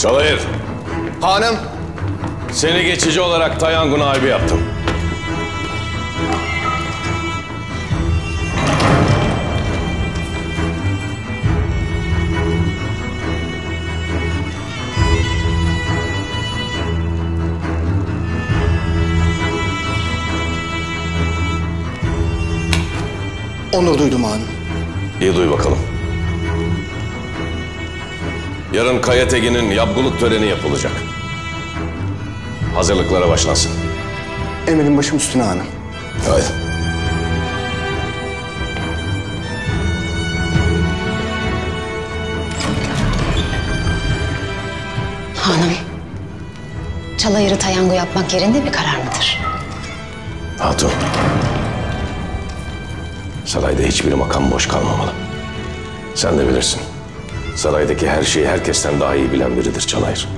Çalayır. Hanım. Seni geçici olarak Tayangu naibi yaptım. Onur duydum hanım. İyi duy bakalım. Yarın Kaya Tegin'in yabguluk töreni yapılacak. Hazırlıklara başlansın. Emrin başım üstüne hanım. Haydi. Hanım, Çalayır'ı Tayangu yapmak yerinde bir karar mıdır? Hatun, sarayda hiçbir makam boş kalmamalı. Sen de bilirsin, saraydaki her şeyi herkesten daha iyi bilen biridir Çalayır.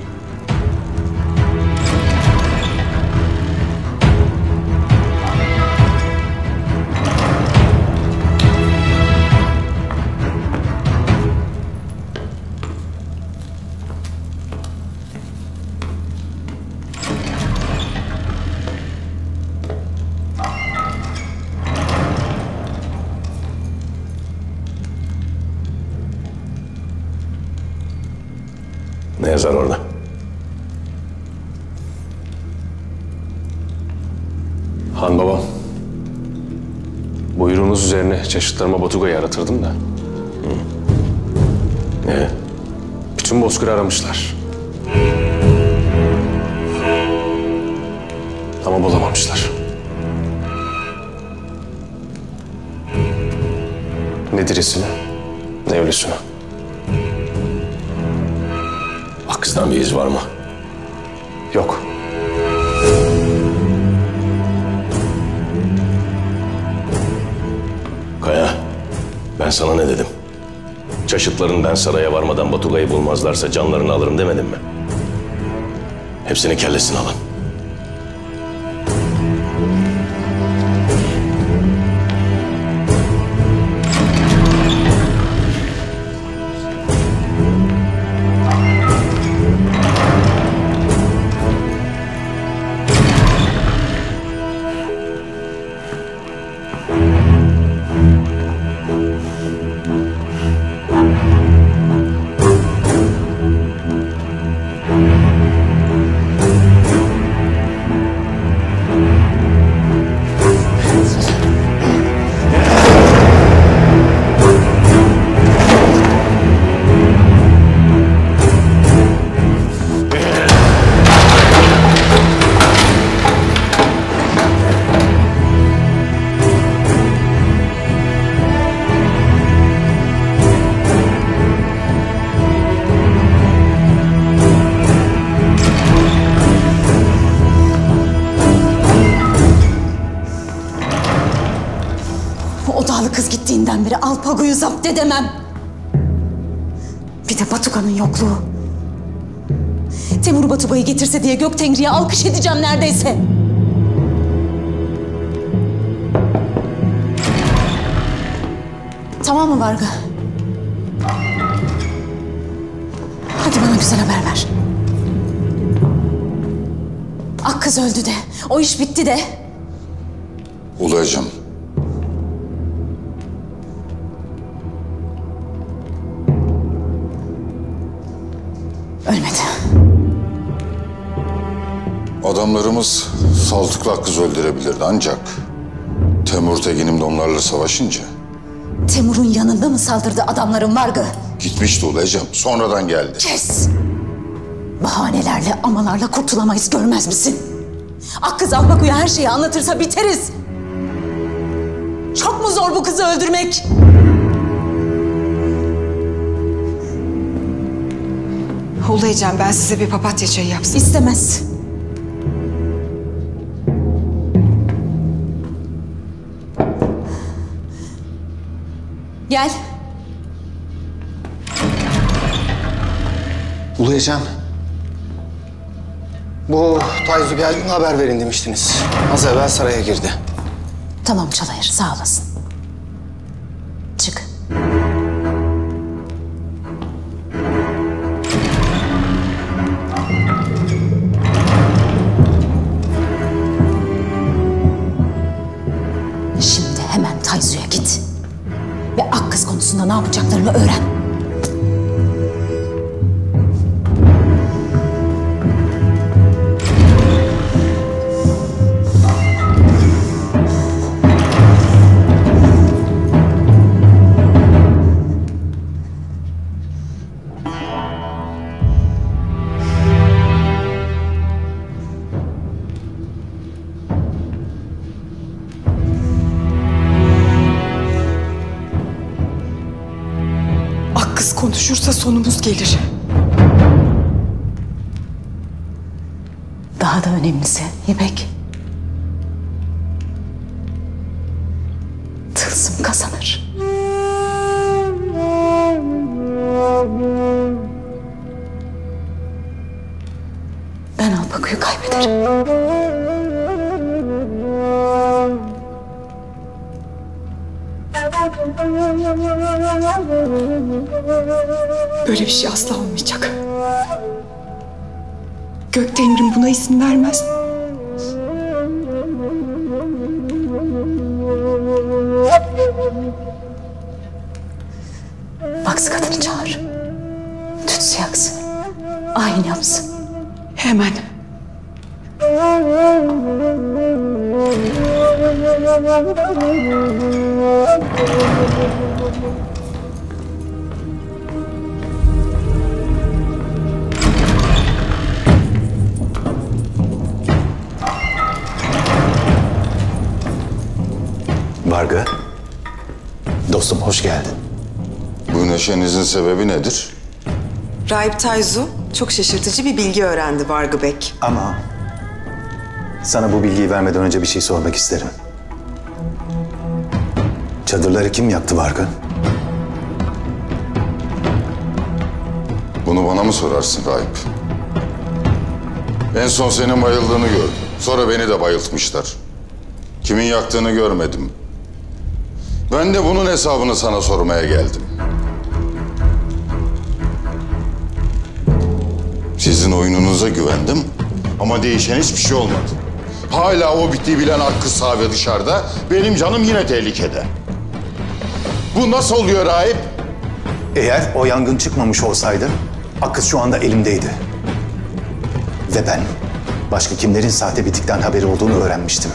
Ne yazar orada? Han babam, buyruğunuz üzerine çeşitlerime Batuga'yı aratırdım da. Bütün bozkırı aramışlar. Ama bulamamışlar. Ne dirisini, ne ölüsünü. Akkız'dan bir iz var mı? Yok. Kaya, ben sana ne dedim? Çaşıtların ben saraya varmadan Batuga'yı bulmazlarsa canlarını alırım demedim mi? Hepsini kellesini alın. Kız gittiğinden beri Alpagu'yu zapt edemem. Bir de Batuga'nın yokluğu. Temur Batuga'yı getirse diye Göktengri'ye alkış edeceğim neredeyse. Tamam mı Varga? Hadi bana güzel haber ver. Akkız öldü de, o iş bitti de. Olacağım. Ölmedi. Adamlarımız Saltıklı Akkız'ı öldürebilirdi ancak Temur Tegin'im de onlarla savaşınca. Temur'un yanında mı saldırdı adamların Vargı? Gitmişti olacağım. Sonradan geldi. Kes! Bahanelerle, amalarla kurtulamayız görmez misin? Akkız Alpagu'ya her şeyi anlatırsa biteriz. Çok mu zor bu kızı öldürmek? Olayacağım, ben size bir papatya çayı yapsın. İstemez. Gel. Ulayacağım. Bu Tayzu geldiğini haber verin demiştiniz. Az evvel saraya girdi. Tamam Çalayır, sağ olasın. Çık. konusunda ne yapacaklarını öğren. Konuşursa sonumuz gelir. Daha da önemlisi İpek. Tılsım kazanır. Ben Alpakı'yı kaybederim. Böyle bir şey asla olmayacak. Gökdemir'im buna izin vermez. Baksı kadını çağır. Tütsü yaksın. Ayin yapsın. Hemen. Vargı, dostum hoş geldin. Bu neşenizin sebebi nedir? Raip Tayzu çok şaşırtıcı bir bilgi öğrendi Vargı Beg. Ama sana bu bilgiyi vermeden önce bir şey sormak isterim. Çadırları kim yaptı Vargı? Bunu bana mı sorarsın Raip? En son senin bayıldığını gördüm. Sonra beni de bayıltmışlar. Kimin yaktığını görmedim. Ben de bunun hesabını sana sormaya geldim. Sizin oyununuza güvendim ama değişen hiçbir şey olmadı. Hala o bittiği bilen Akkız ve dışarıda, benim canım yine tehlikede. Bu nasıl oluyor Raip? Eğer o yangın çıkmamış olsaydı, Akkız şu anda elimdeydi. Ve ben başka kimlerin sahte bitikten haberi olduğunu öğrenmiştim.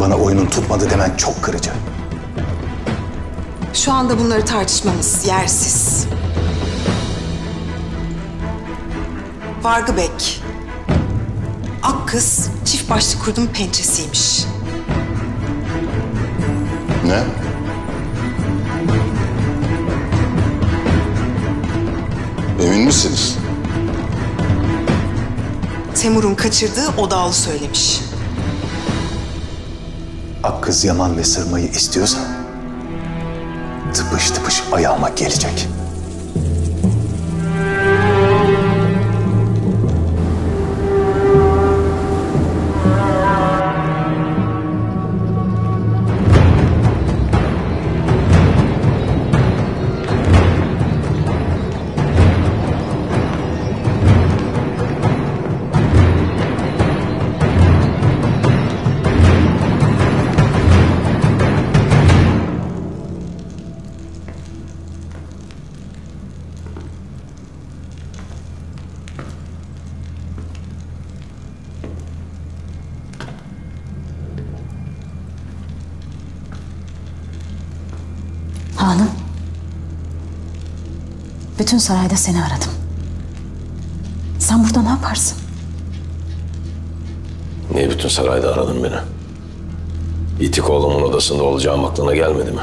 Bana oyunun tutmadı demen çok kırıcı. Şu anda bunları tartışmamız yersiz. Vargı Beg, Akkız çift başlı kurdun pençesiymiş. Ne? Emin misiniz? Temur'un kaçırdığı Odağlı söylemiş. Akkız Yaman ve Sırma'yı istiyorsa tıpış tıpış ayağıma gelecek. Hanım, bütün sarayda seni aradım. Sen burada ne yaparsın? Niye bütün sarayda aradın beni? İtikoğlu'nun odasında olacağım aklına gelmedi mi?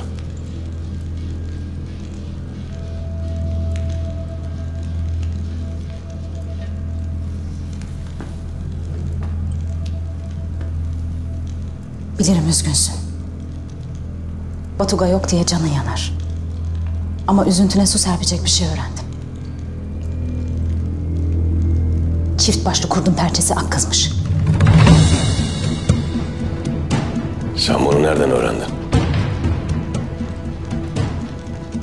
Bilirim üzgünsün. Batuga yok diye canın yanar. Ama üzüntüne su serpecek bir şey öğrendim. Çift başlı kurdun pençesi Akkız'mış. Sen bunu nereden öğrendin?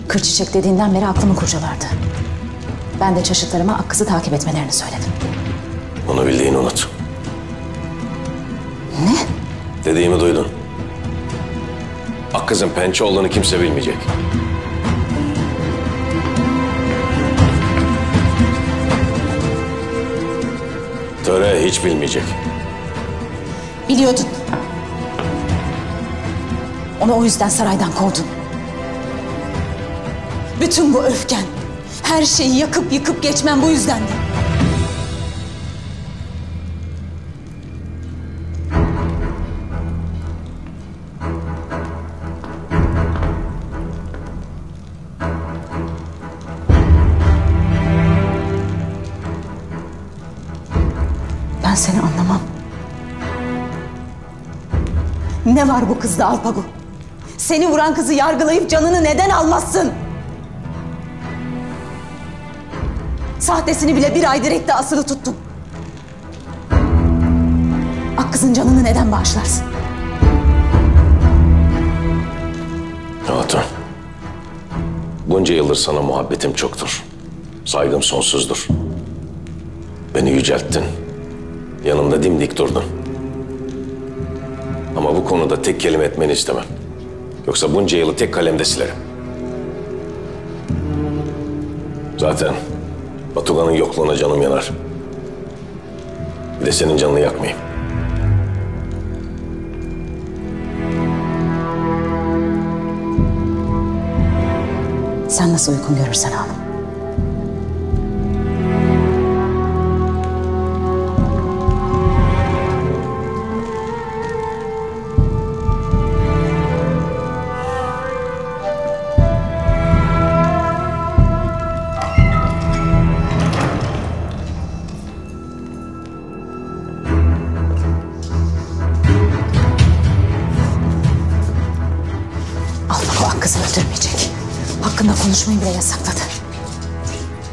Kır çiçek dediğinden beri aklımı kurcalardı. Ben de çaşıtlarıma Akkız'ı takip etmelerini söyledim. Onu bildiğini unut. Ne? Dediğimi duydun. Akkız'ın pençe olduğunu kimse bilmeyecek. Töre hiç bilmeyecek. Biliyordun. Onu o yüzden saraydan kovdun. Bütün bu öfken, her şeyi yakıp yıkıp geçmen bu yüzdendi. Ben seni anlamam. Ne var bu kızda Alpago? Seni vuran kızı yargılayıp canını neden almazsın? Sahtesini bile bir ay direkte asılı tuttum. Akkız'ın canını neden bağışlarsın? Hatun, bunca yıldır sana muhabbetim çoktur. Saygım sonsuzdur. Beni yücelttin. Yanımda dimdik durdun. Ama bu konuda tek kelime etmeni istemem. Yoksa bunca yılı tek kalemde silerim. Zaten Batuga'nın yokluğuna canım yanar. Bir de senin canını yakmayayım. Sen nasıl uygun görürsen hanım. Konuşmayı bile yasakladı.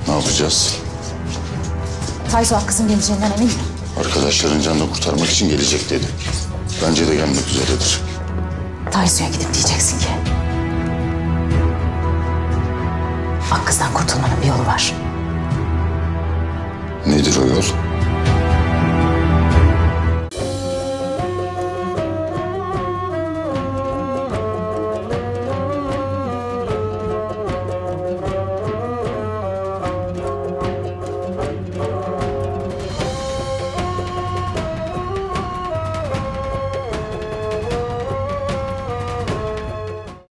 Ne yapacağız? Tayzu Akkız'ın geleceğinden emin mi? Arkadaşların canını kurtarmak için gelecek dedi. Bence de gelmek üzeredir. Tayzu'ya gidip diyeceksin ki Akkız'dan kurtulmanın bir yolu var. Nedir o yol?